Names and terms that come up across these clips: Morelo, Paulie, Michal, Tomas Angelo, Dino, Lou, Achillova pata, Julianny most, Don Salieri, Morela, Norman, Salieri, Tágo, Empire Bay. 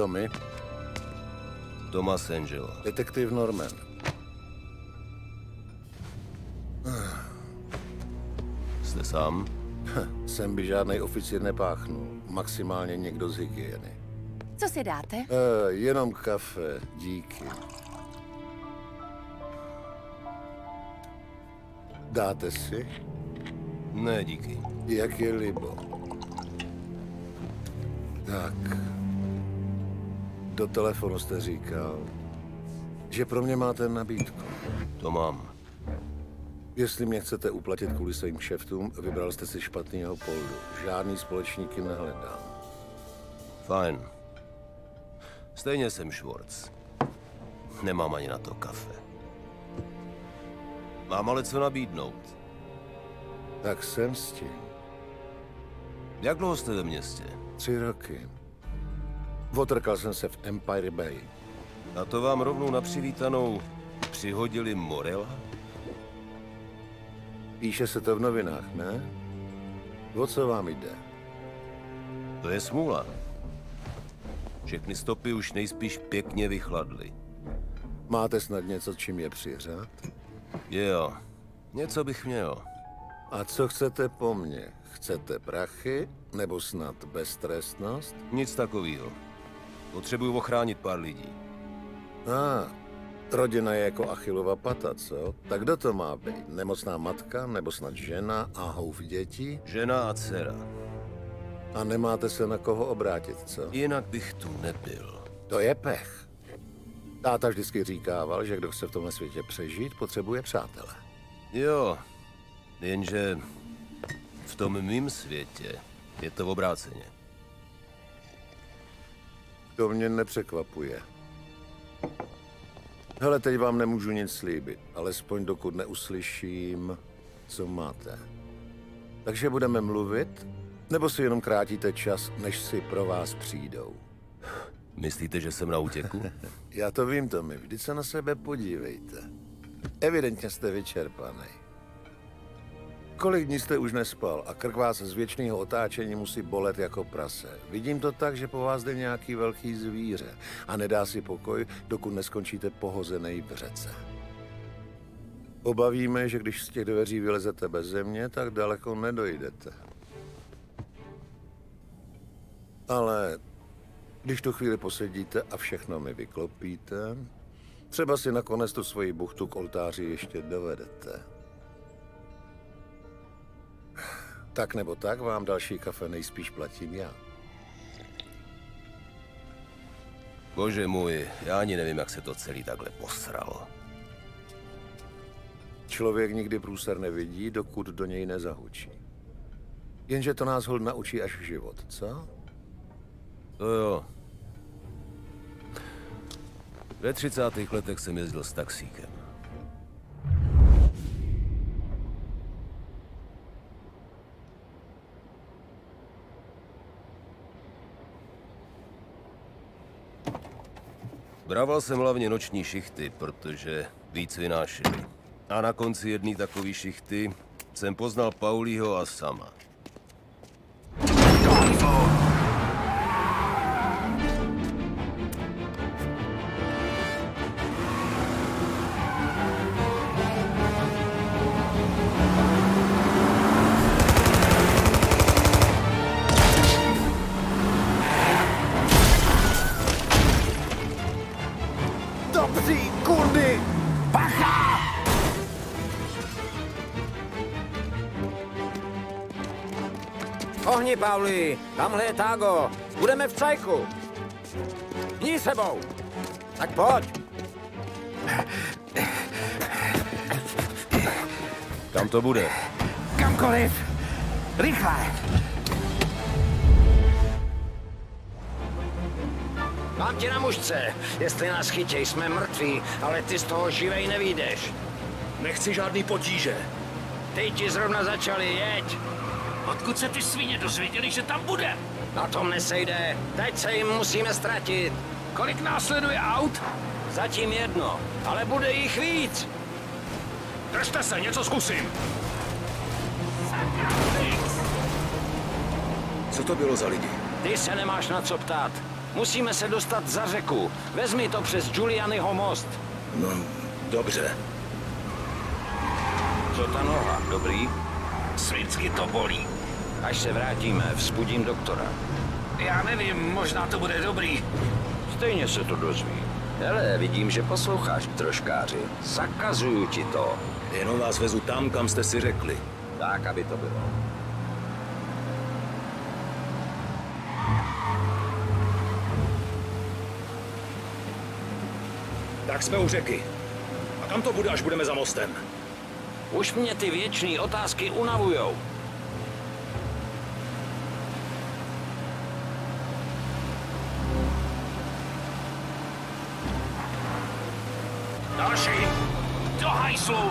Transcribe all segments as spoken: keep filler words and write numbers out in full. to my? Tomas Angelo. Detektiv Norman. Jste sám? Sem by žádnej oficír nepáchnul. Maximálně někdo z hygieny. Co si dáte? E, jenom kafe, díky. Dáte si? Ne, díky. Jak je libo. Tak. Do telefonu jste říkal, že pro mě máte nabídku. To mám. Jestli mě chcete uplatit kvůli svým šeftům, vybral jste si špatného poldu. Žádný společníky nehledám. Fajn. Stejně jsem švorc. Nemám ani na to kafe. Mám ale co nabídnout. Tak jsem s tím. Jak dlouho jste ve městě? Tři roky. Otrkal jsem se v Empire Bay. A to vám rovnou na přivítanou přihodili Morela? Píše se to v novinách, ne? O co vám jde? To je smůla. Všechny stopy už nejspíš pěkně vychladly. Máte snad něco, čím je přiřát? Jo, něco bych měl. A co chcete po mně? Chcete prachy? Nebo snad beztrestnost? Nic takového. Potřebuju ochránit pár lidí. A, ah, rodina je jako Achillova pata, co? Tak kdo to má být? Nemocná matka, nebo snad žena a houf dětí? Žena a dcera. A nemáte se na koho obrátit, co? Jinak bych tu nebyl. To je pech. Táta vždycky říkával, že kdo chce v tomhle světě přežít, potřebuje přátele. Jo, jenže v tom mým světě je to obráceně. To mě nepřekvapuje. Hele, teď vám nemůžu nic slíbit, alespoň dokud neuslyším, co máte. Takže budeme mluvit, nebo si jenom krátíte čas, než si pro vás přijdou? Myslíte, že jsem na útěku? Já to vím, Tomi. Vždyť se na sebe podívejte. Evidentně jste vyčerpaný. Kolik dní jste už nespal a krk vás z věčného otáčení musí bolet jako prase. Vidím to tak, že po vás jde nějaký velký zvíře a nedá si pokoj, dokud neskončíte pohozený v řece. Obavíme, že když z těch dveří vylezete bez země, tak daleko nedojdete. Ale když tu chvíli posedíte a všechno mi vyklopíte, třeba si nakonec tu svoji buchtu k oltáři ještě dovedete. Tak nebo tak vám další kafe nejspíš platím já. Bože můj, já ani nevím, jak se to celý takhle posralo. Člověk nikdy průser nevidí, dokud do něj nezahučí. Jenže to nás hol naučí až život, co? To jo. Ve třicátých letech jsem jezdil s taxíkem. Brával jsem hlavně noční šichty, protože víc vynášeli. A na konci jedné takové šichty jsem poznal Paulího a sama. Ohni, Paulie, tamhle je Tágo. Budeme v cajku. Hní sebou. Tak pojď. Kam to bude? Kamkoliv. Rychle. Mám tě na mužce. Jestli nás chytěj, jsme mrtví, ale ty z toho živej nevídeš. Nechci žádný potíže. Teď ti zrovna začali, jeď. Odkud se ty svině dozvěděli, že tam bude? Na tom nesejde. Teď se jim musíme ztratit. Kolik následuje aut? Zatím jedno, ale bude jich víc. Držte se, něco zkusím. Co to bylo za lidi? Ty se nemáš na co ptát. Musíme se dostat za řeku. Vezmi to přes Julianyho most. No, dobře. Co ta noha, dobrý? Slidsky to bolí. Až se vrátíme, vzbudím doktora. Já nevím, možná to bude dobrý. Stejně se to dozví. Hele, vidím, že posloucháš, troškáři. Zakazuju ti to. Jenom vás vezu tam, kam jste si řekli. Tak, aby to bylo. Tak jsme u řeky. A kam to bude, až budeme za mostem? Už mě ty věčný otázky unavujou. Další! Do hajzlu!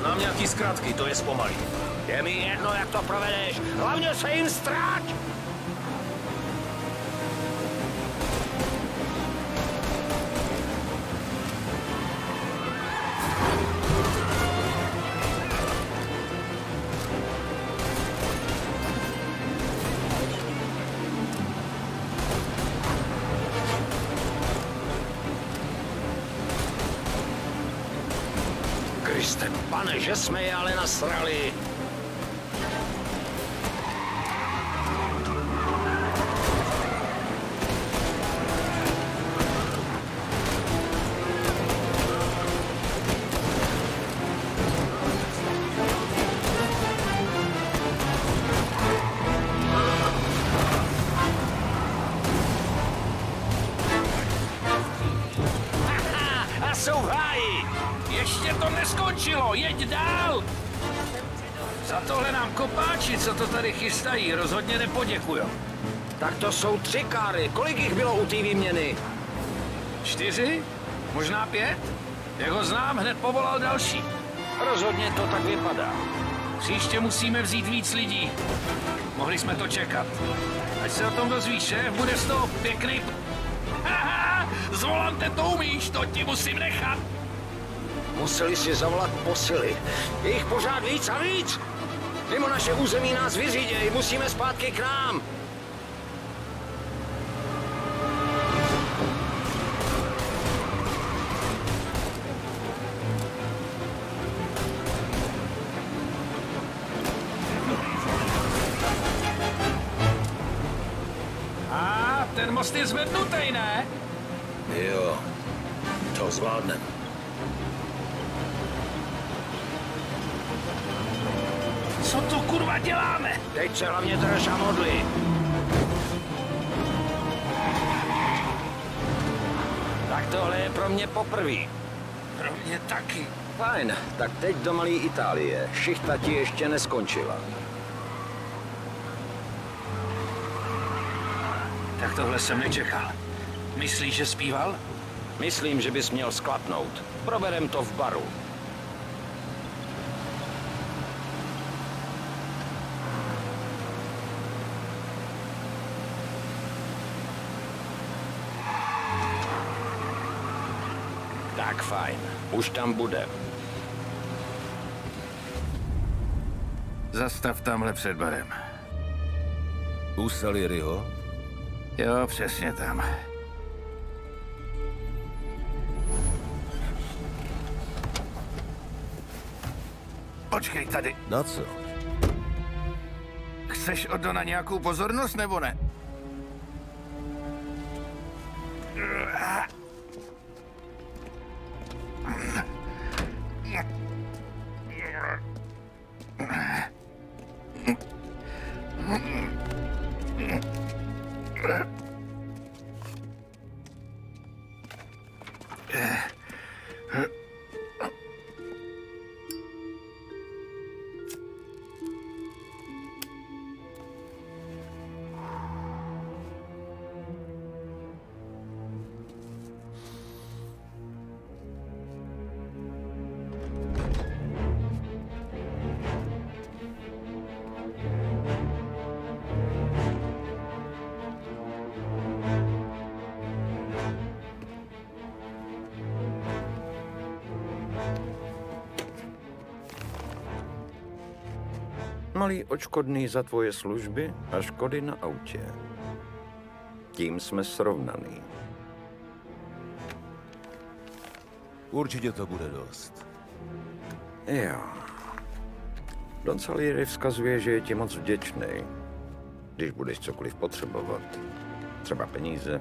Znám nějaký zkratky, to je zpomalý. Je mi jedno, jak to provedeš. Hlavně se jim ztráť! Kriste, pane, že jsme je ale nasrali. Chystají, rozhodně nepoděkuju. Tak to jsou tři káry. Kolik jich bylo u té výměny? Čtyři? Možná pět? Jak ho znám, hned povolal další. Rozhodně to tak vypadá. Příště musíme vzít víc lidí. Mohli jsme to čekat. Až se o tom dozvíš, šéf, bude z toho pěkný... Haha, z volante to umíš, to ti musím nechat. Museli si zavolat posily. Je jich pořád víc a víc. Mimo naše území nás vyříděj, musíme zpátky k nám. A ten most je zvednutý, ne? Jo, to zvládneme. Co tu kurva děláme? Teď se hlavně drž a modli. Tak tohle je pro mě poprvý. Pro mě taky. Fajn, tak teď do malé Itálie. Šichta ti ještě neskončila. Tak tohle jsem nečekal. Myslíš, že zpíval? Myslím, že bys měl sklapnout. Proberem to v baru. Tak fajn, už tam bude. Zastav tamhle před barem. U Salieriho? Jo, přesně tam. Počkej tady. Na co? Chceš od Dona nějakou pozornost, nebo ne? malý odškodný za tvoje služby a škody na autě. Tím jsme srovnaný. Určitě to bude dost. Jo. Don Salieri vzkazuje, že je ti moc vděčný, když budeš cokoliv potřebovat. Třeba peníze,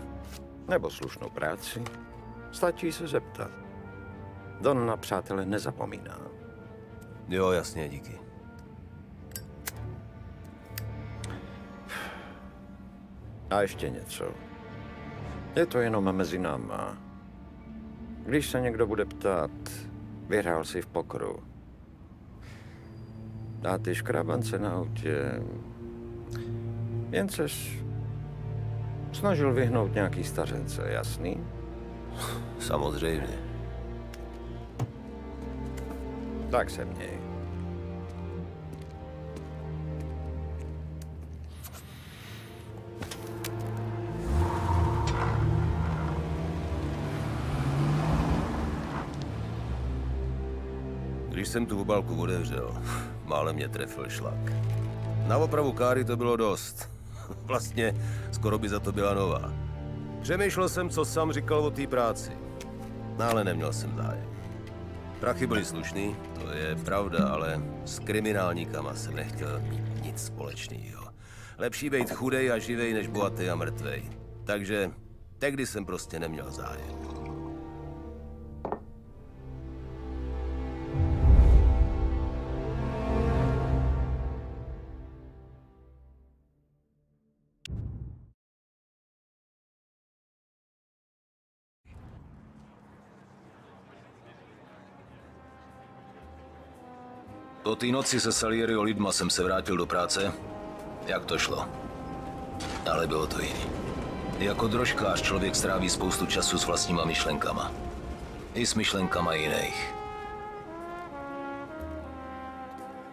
nebo slušnou práci. Stačí se zeptat. Don na přátele nezapomíná. Jo, jasně, díky. A ještě něco. Je to jenom mezi náma. Když se někdo bude ptát, vyhrál si v pokeru. A ty škrabance na autě. Jen ses snažil vyhnout nějaký stařence, jasný? Samozřejmě. Tak se měj. Když jsem tu obálku otevřel, málem mě trefil šlak. Na opravu káry to bylo dost. Vlastně skoro by za to byla nová. Přemýšlel jsem, co sám říkal o té práci. No, ale neměl jsem zájem. Prachy byly slušný, to je pravda, ale s kriminálníkama jsem nechtěl mít nic společného. Lepší být chudej a živej, než bohatý a mrtvej. Takže tehdy jsem prostě neměl zájem. Po té noci se Salieriho lidma jsem se vrátil do práce, jak to šlo. Ale bylo to jiný. Jako drožkář člověk stráví spoustu času s vlastníma myšlenkama. I s myšlenkama jiných.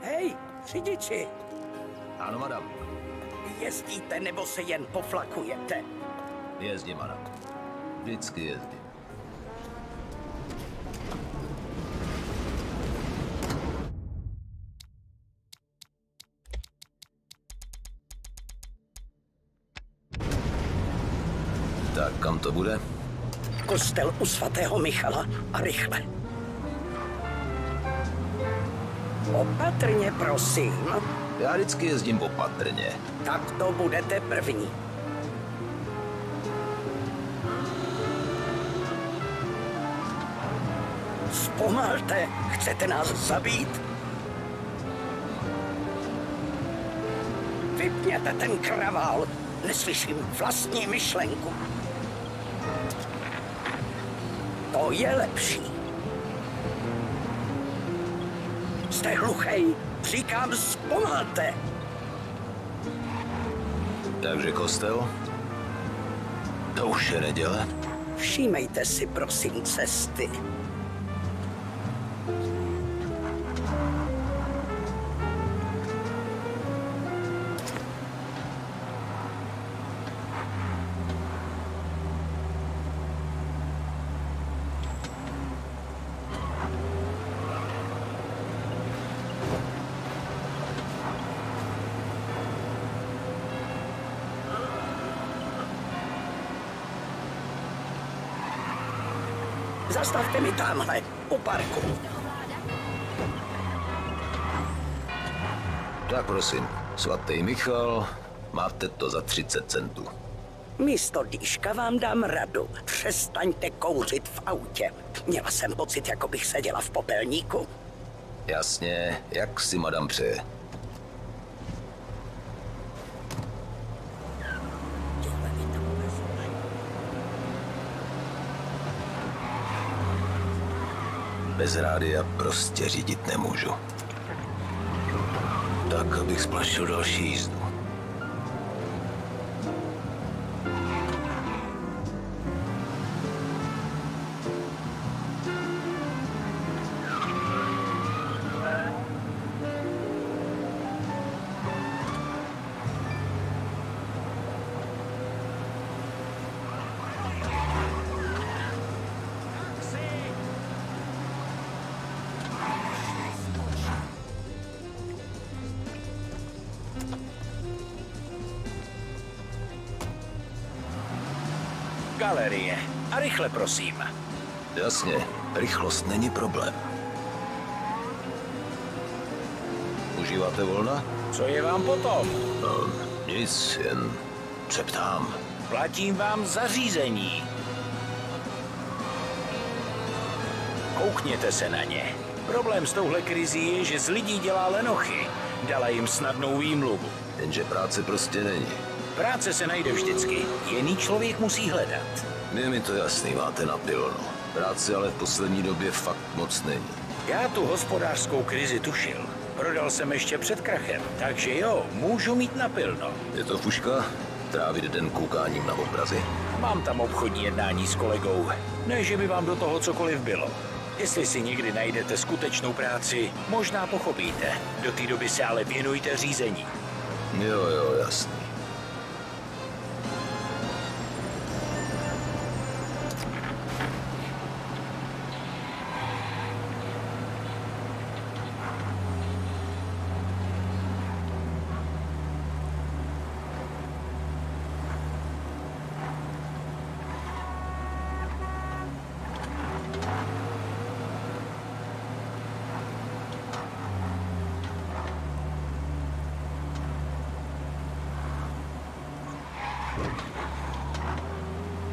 Hej, řidiči! Ano, madam. Jezdíte nebo se jen poflakujete? Jezdím, madam. Vždycky jezdím. Tak kam to bude? Kostel u svatého Michala a rychle. Opatrně, prosím. Já vždycky jezdím opatrně. Tak to budete první. Zpomalte, chcete nás zabít? Vypněte ten kravál, neslyším vlastní myšlenku. To je lepší. Jste hluchej, říkám, zpomalte. Takže kostel? To už je neděle. Všímejte si, prosím, cesty. Zastavte mi tamhle, u parku. Tak prosím, svatý Michal, máte to za třicet centů. Místo dýška vám dám radu. Přestaňte kouřit v autě. Měla jsem pocit, jako bych seděla v popelníku. Jasně, jak si madam přeje. Bez rádia prostě řídit nemůžu. Tak, abych splašil další jízdu. galerie. A rychle, prosím. Jasně, rychlost není problém. Užíváte volna? Co je vám potom? No, nic, jen se ptám. Platím vám zařízení. Koukněte se na ně. Problém s touhle krizí je, že z lidí dělá lenochy. Dala jim snadnou výmluvu. Jenže práce prostě není. Práce se najde vždycky. Jiný člověk musí hledat. Je mi to jasný, máte na pilno. Práce ale v poslední době fakt moc není. Já tu hospodářskou krizi tušil. Prodal jsem ještě před krachem, takže jo, můžu mít na pilno. Je to fuška? Trávit den koukáním na obrazy? Mám tam obchodní jednání s kolegou. Ne, že by vám do toho cokoliv bylo. Jestli si někdy najdete skutečnou práci, možná pochopíte. Do té doby se ale věnujte řízení. Jo, jo, jasný.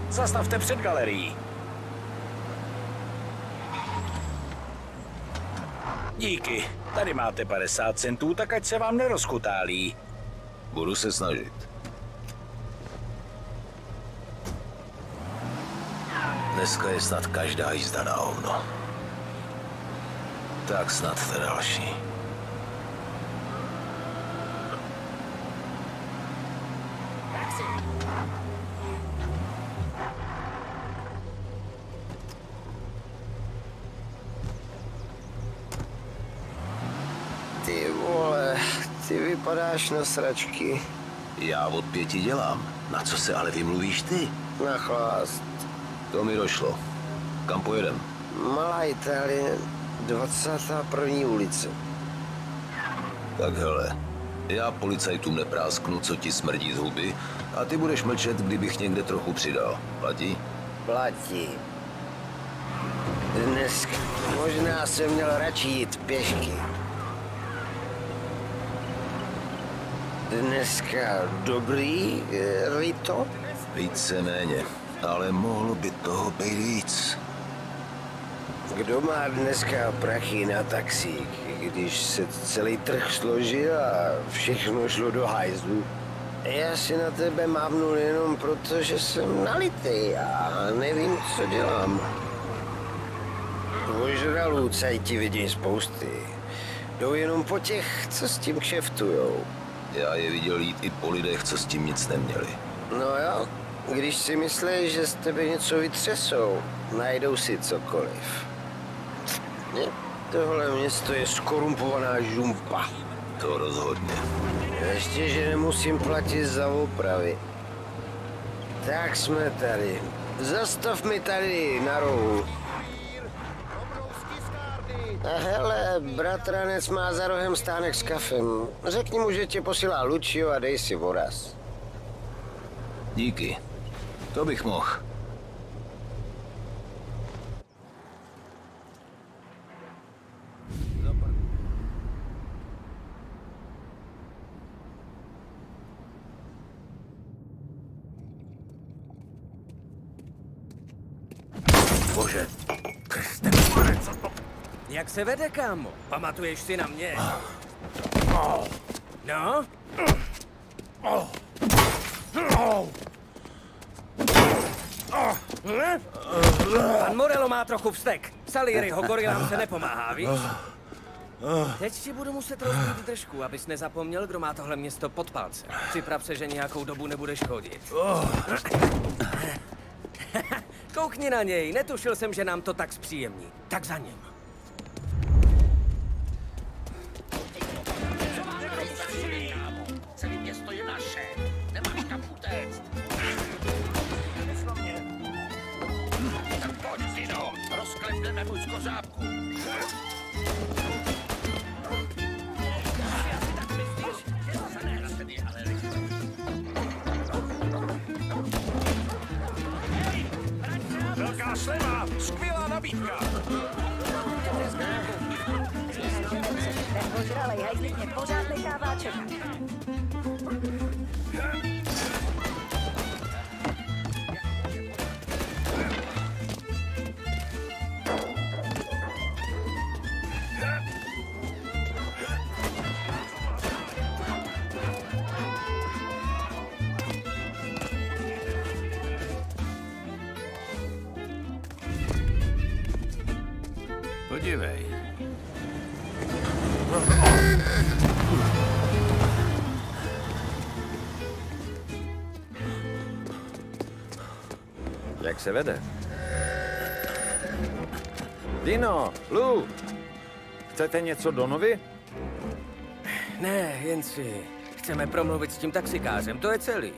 Zastavte před galerií. Díky. Tady máte padesát centů, tak ať se vám nerozkutálí. Budu se snažit. Dneska je snad každá jízda na ovno. Tak snad to další. Padáš na sračky. Já od pěti dělám. Na co se ale vymluvíš ty? Na chlást. To mi došlo. Kam pojedem? Malá Itálie, dvacátá první ulice. Tak hele, já policajtům neprásknu, co ti smrdí z huby, a ty budeš mlčet, kdybych někde trochu přidal. Platí? Platí. Dnes možná jsem měl radši jít pěšky. Dneska dobrý, Rito? Víceméně, ale mohlo by toho být víc. Kdo má dneska prachy na taxík, když se celý trh složil a všechno šlo do hajzlu? Já si na tebe mávnul jenom proto, že jsem nalitý a nevím, co dělám. Ožralů cajti vidí spousty. Jdou jenom po těch, co s tím kšeftujou. Já je viděl jít i po lidech, co s tím nic neměli. No jo, když si myslíš, že z tebe něco vytřesou, najdou si cokoliv. Ne? Tohle město je skorumpovaná žumpa. To rozhodně. Ještě, že nemusím platit za opravy. Tak jsme tady. Zastav mi tady na rohu. A hele, bratranec má za rohem stánek s kafem. Řekni mu, že tě posílá Lucio a dej si voraz. Díky. To bych mohl. Bože. Jak se vede, kámo? Pamatuješ si na mě? No? Pan Morelo má trochu vztek. Salieriho gorilám se nepomáhá, víš? Teď ti budu muset rozbít držku, abys nezapomněl, kdo má tohle město pod palcem. Připrav se, že nějakou dobu nebudeš chodit. Koukni na něj, netušil jsem, že nám to tak zpříjemní. Tak za ním. Rozklepneme můj skořápku. Hej, Velká sleva, skvělá nabídka. Ten ožralej hajzlík mě pořád nechává čekat. Podívej. Jak se vede? Dino, Lou, chcete něco Donovi? Ne, jen si. Chceme promluvit s tím taxikářem, to je celý.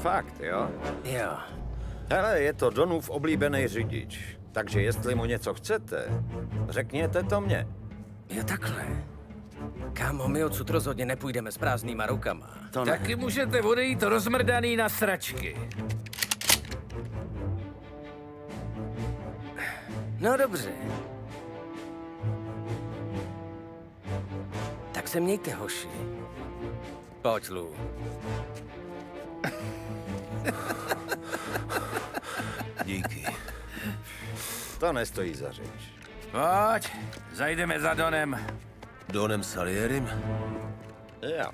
Fakt, jo? Jo. Hele, je to Donův oblíbený řidič. Takže jestli mu něco chcete, řekněte to mně. Jo, takhle. Kámo, my odsud rozhodně nepůjdeme s prázdnýma rukama. To ne. Taky můžete odejít rozmrdaný na sračky. No dobře. Tak se mějte, hoši. Pojď, Lou. Díky. To nestojí za řeč. Pojď, zajdeme za Donem. Donem Salierim? Jo.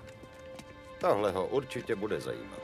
Tohle ho určitě bude zajímat.